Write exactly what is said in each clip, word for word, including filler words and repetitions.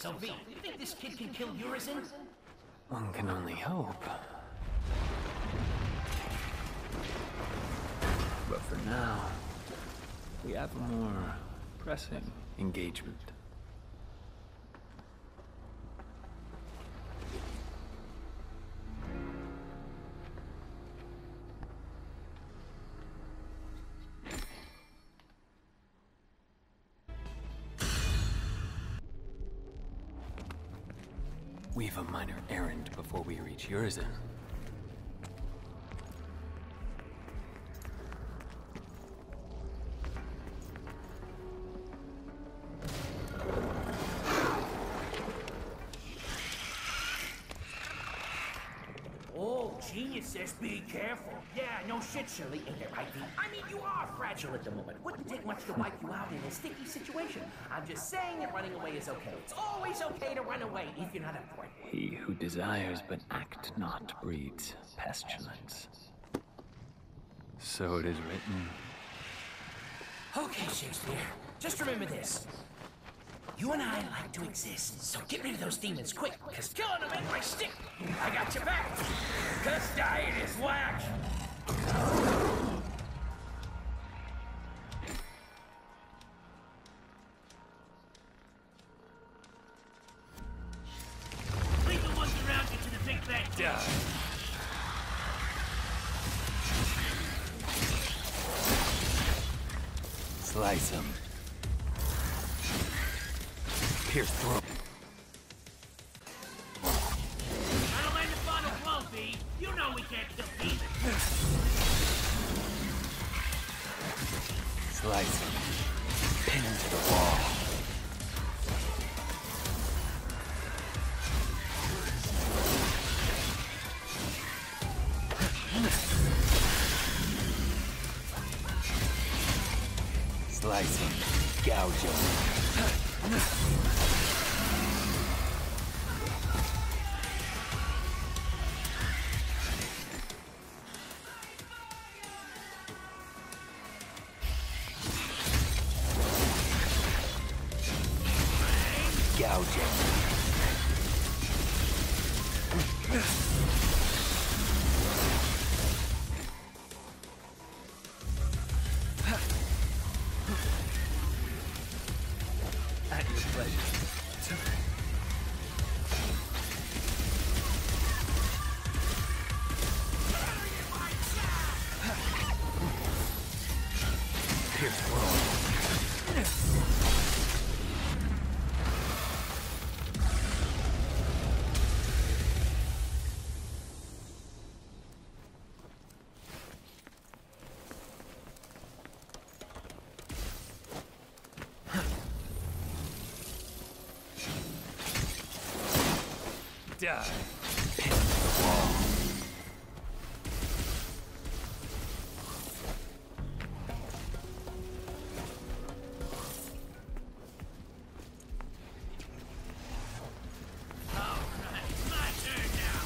So V, you think this kid can kill Urizen? One can only hope. But for now, we have a more pressing engagement. We have a minor errand before we reach Urizen. Oh, geniuses, be careful. Yeah, no shit, Shirley, ain't it right, V? I mean, you are fragile at the moment. Wouldn't take much to wipe you out in a sticky situation. I'm just saying that running away is okay. It's always okay to run away if you're not up for it. He who desires but act not breeds pestilence. So it is written. Okay, Shakespeare, just remember this. You and I like to exist, so get rid of those demons quick, because killing them ain't my stick. I got your back, because dying is whack. Leave the ones around you to the big bad dog. Slice him. Pierce through. That'll end the final blow, V. You know we can't defeat it. Slice him. Pin him to the wall. Slice him. Goujo him. Die. Pin to the wall. All right, my turn now.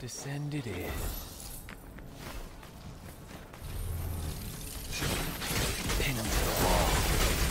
Descend it is. Pin him to the wall.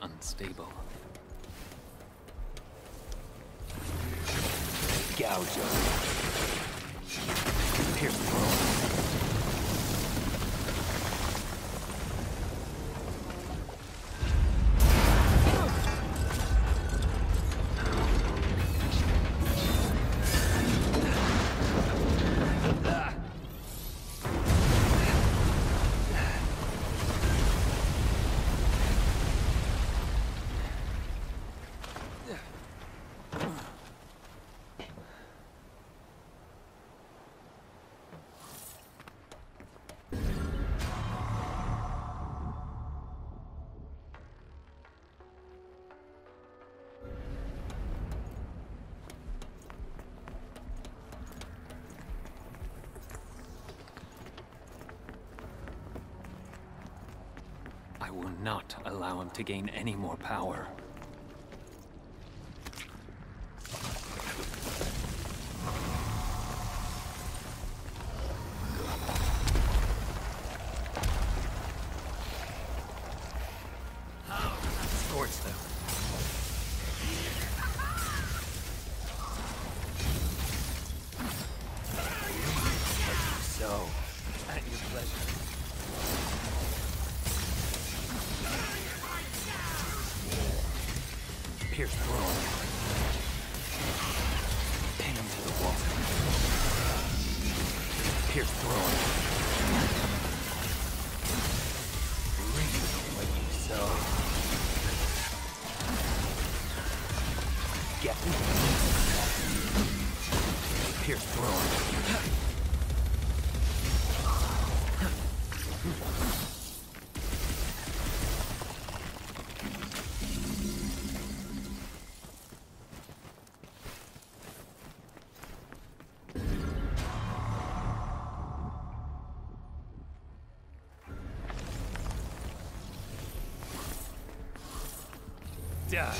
Unstable. Goujo. Here we go. Will not allow him to gain any more power. Yeah.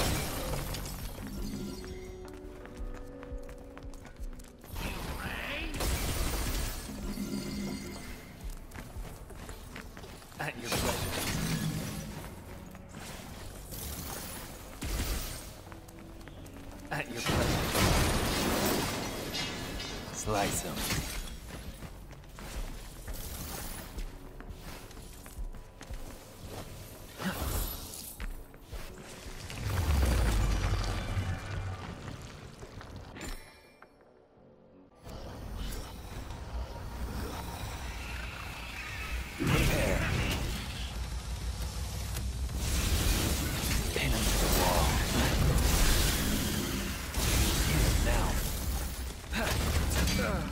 Pin him to the wall. Use it now. This is the end.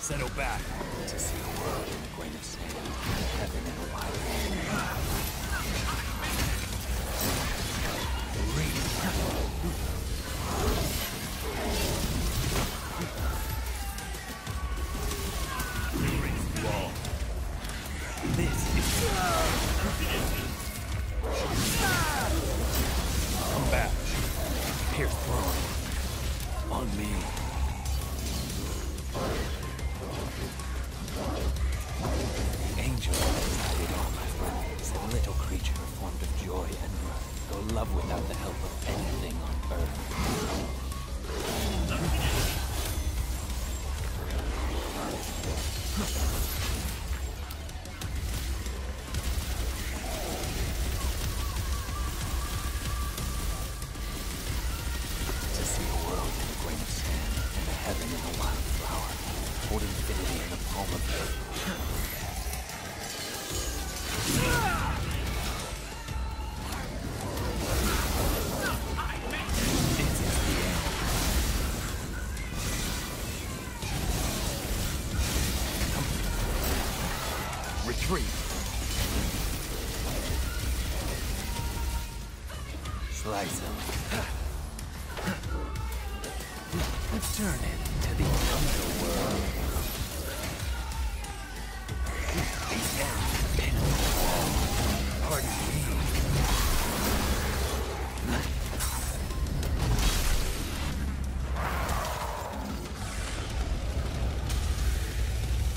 Settle back to see the world in the grain of sand, heaven in a wild world. This is come back. Pierce through. On me. Angel decided all my friends, a little creature formed of joy and mirth, though love without the help of anything on earth. To see a world in a grain of sand, and a heaven in a wild flower, hold infinity in the palm of earth. Retreat. Slice him. Return him to the underworld. He's down. Pin him to the wall.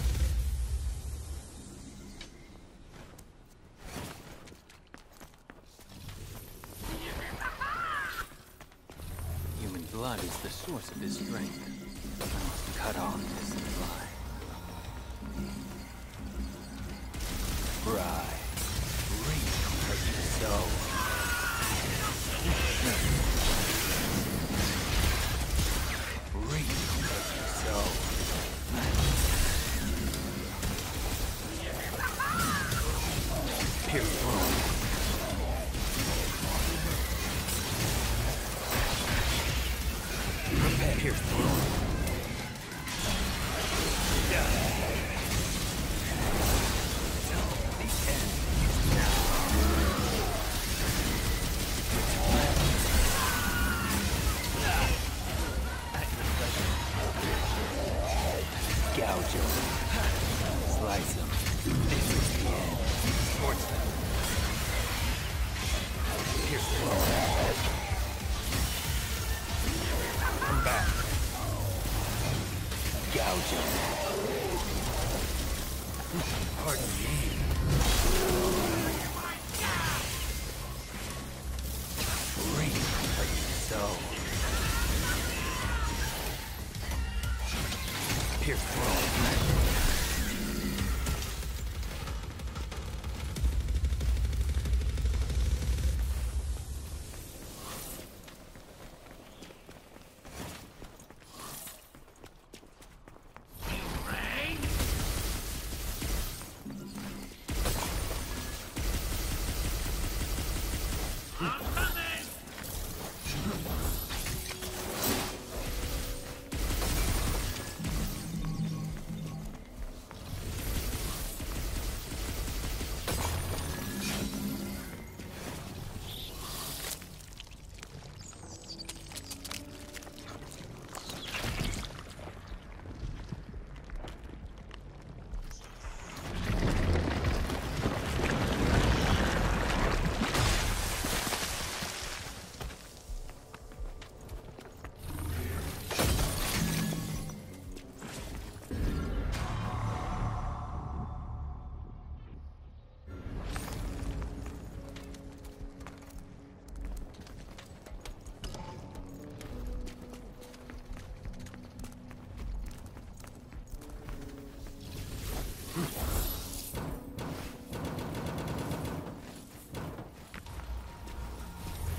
Pardon me. Blood is the source of his strength. I must cut off his supply. Bride, reach for his soul. Reach for his soul. Pierce through. Pierce through. Goujo. Slice him. This is the end. Scorch them. Pierce through. Back. Goujo. Pardon me. Reach for your soul. Pierce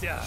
Взрывайся!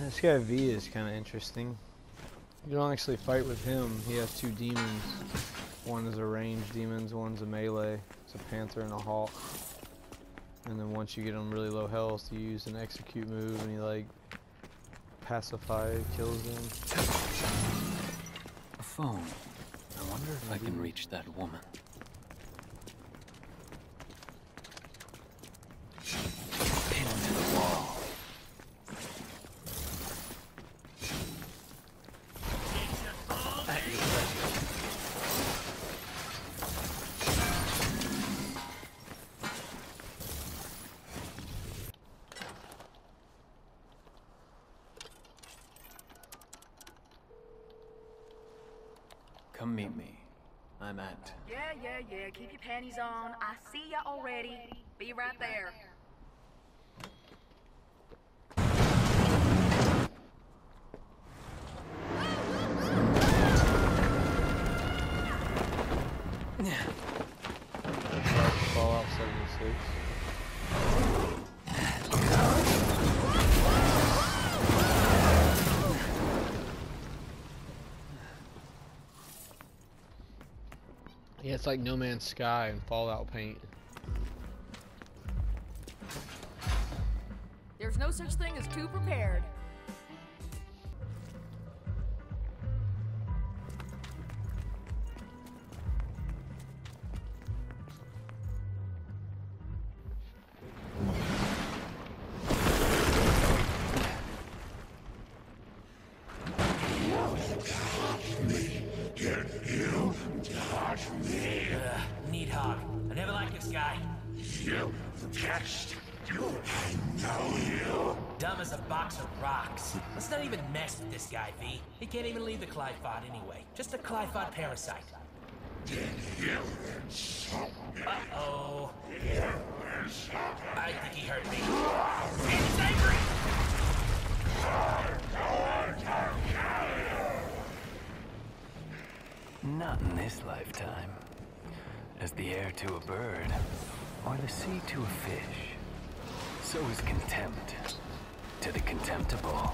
This guy V is kind of interesting. You don't actually fight with him. He has two demons. One is a ranged demon, one's a melee. It's a panther and a hawk. And then once you get him really low health, you use an execute move and he like pacify kills him. A phone. I wonder if Maybe. I can reach that woman. Come meet me. I'm at... Yeah, yeah, yeah. Keep your panties on. I see ya already. Be right there. Fallout seventy-six. Yeah, it's like No Man's Sky and Fallout paint. There's no such thing as too prepared. He can't even leave the Clyphod anyway. Just a Clyphod parasite. Uh-oh. I think he heard me. And he's angry! Not in this lifetime. As the air to a bird, or the sea to a fish, so is contempt to the contemptible.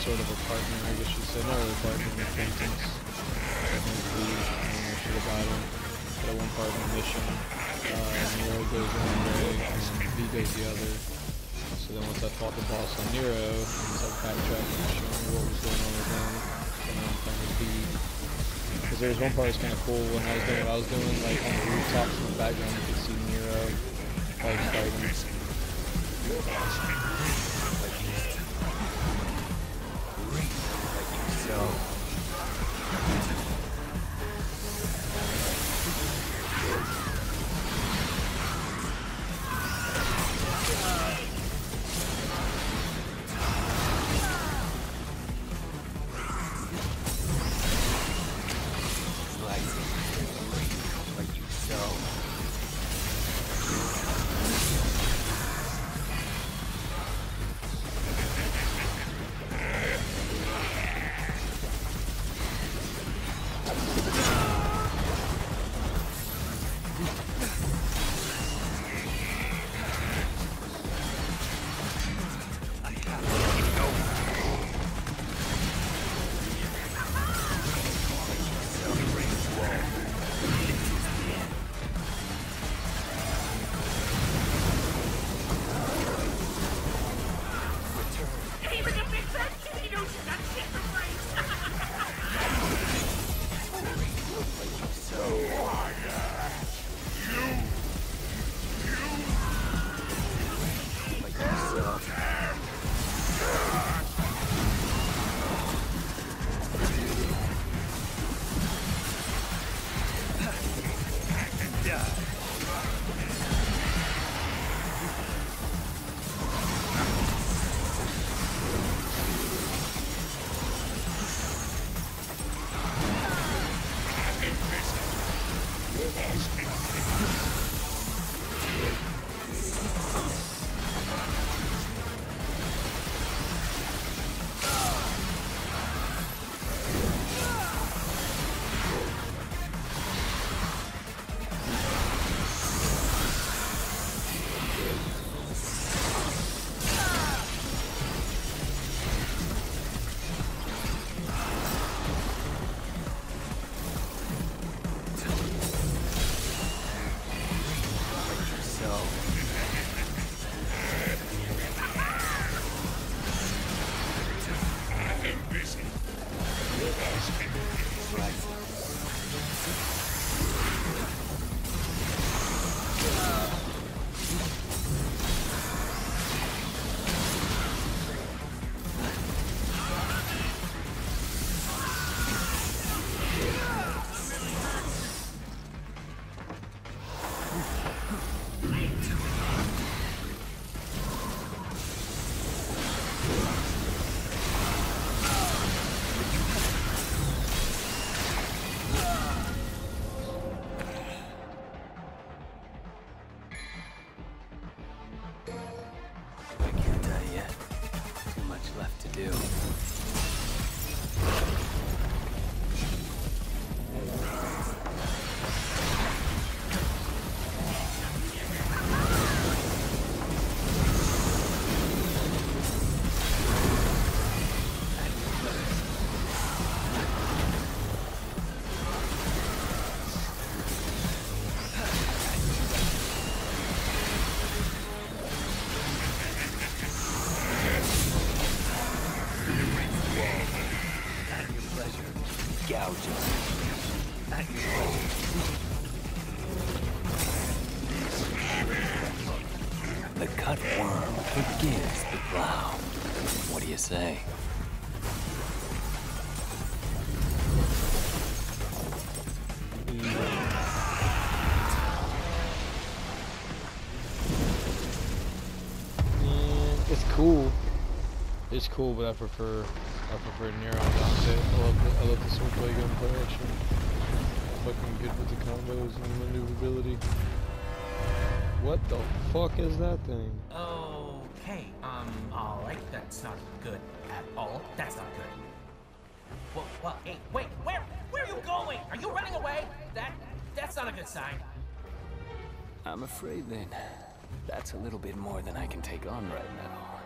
Sort of a partner, I guess you said, not really a partner in repentance. V, Nero should have got him. But a one partner mission. Uh, Nero goes one way, and V goes the other. So then once I fought the boss on Nero, I was like backtracking and showing what was going on with him. And now I'm playing V. Because there was one part that was kind of cool when I was doing what I was doing, like on the rooftops in the background, you could see Nero, like fighting. Go. It's cool, but I prefer I prefer Nero. Honestly, I love the, I love the swordplay gunplay action. Fucking good with the combos and the maneuverability. What the fuck is that thing? Okay, um, all right, that's not good at all. That's not good. Well, well, hey, wait, where, where are you going? Are you running away? That, that's not a good sign. I'm afraid then, that's a little bit more than I can take on right now.